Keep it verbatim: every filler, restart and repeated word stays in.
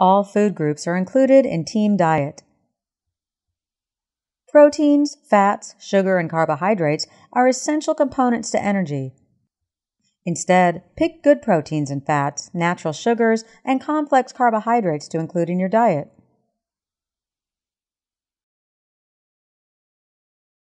All food groups are included in team diet. Proteins, fats, sugar, and carbohydrates are essential components to energy. Instead, pick good proteins and fats, natural sugars, and complex carbohydrates to include in your diet.